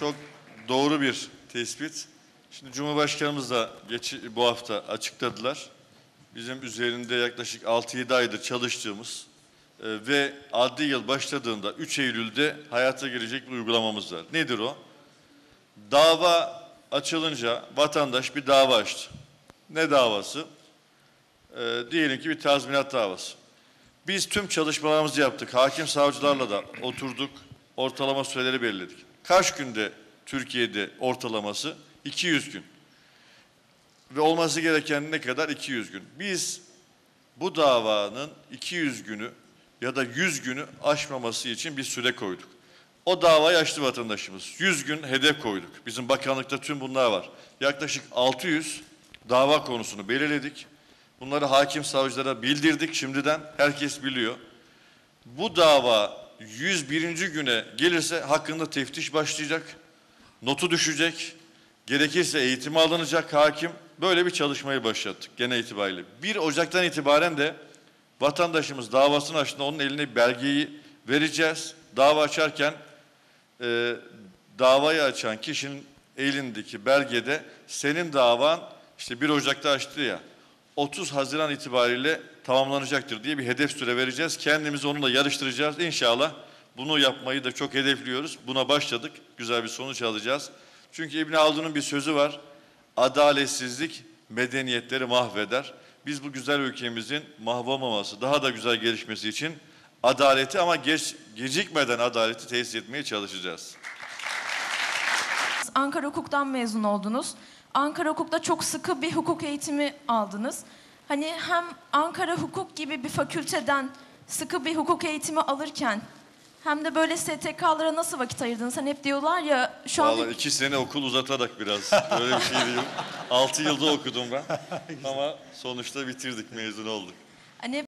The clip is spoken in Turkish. Çok doğru bir tespit. Şimdi Cumhurbaşkanımız da bu hafta açıkladılar. Bizim üzerinde yaklaşık 6-7 aydır çalıştığımız ve adli yıl başladığında 3 Eylül'de hayata girecek bir uygulamamız var. Nedir o? Dava açılınca vatandaş bir dava açtı. Ne davası? Diyelim ki bir tazminat davası. Biz tüm çalışmalarımızı yaptık. Hakim savcılarla da oturduk. Ortalama süreleri belirledik. Kaç günde Türkiye'de ortalaması? 200 gün. Ve olması gereken ne kadar? 200 gün. Biz bu davanın 200 günü ya da 100 günü aşmaması için bir süre koyduk. O davayı açtı vatandaşımız. 100 gün hedef koyduk. Bizim bakanlıkta tüm bunlar var. Yaklaşık 600 dava konusunu belirledik. Bunları hakim savcılara bildirdik şimdiden. Herkes biliyor. Bu dava 101. güne gelirse hakkında teftiş başlayacak. Notu düşecek. Gerekirse eğitime alınacak hakim. Böyle bir çalışmayı başlattık gene itibariyle. 1 Ocak'tan itibaren de vatandaşımız davasını açtığında onun eline belgeyi vereceğiz. Dava açarken davayı açan kişinin elindeki belgede senin davan işte 1 Ocak'ta açtı ya 30 Haziran itibariyle tamamlanacaktır diye bir hedef süre vereceğiz. Kendimizi onunla yarıştıracağız. İnşallah bunu yapmayı da çok hedefliyoruz. Buna başladık. Güzel bir sonuç alacağız. Çünkü İbn Haldun'un bir sözü var. Adaletsizlik medeniyetleri mahveder. Biz bu güzel ülkemizin mahvolmaması, daha da güzel gelişmesi için adaleti ama gecikmeden adaleti tesis etmeye çalışacağız. Ankara Hukuk'tan mezun oldunuz. Ankara Hukuk'ta çok sıkı bir hukuk eğitimi aldınız. Hani hem Ankara Hukuk gibi bir fakülteden sıkı bir hukuk eğitimi alırken hem de böyle STK'lara nasıl vakit ayırdınız? Hani hep diyorlar ya şu an... Vallahi 2 sene okul uzatarak biraz böyle bir şey diyeyim. 6 yılda okudum ben ama sonuçta bitirdik, mezun olduk. Hani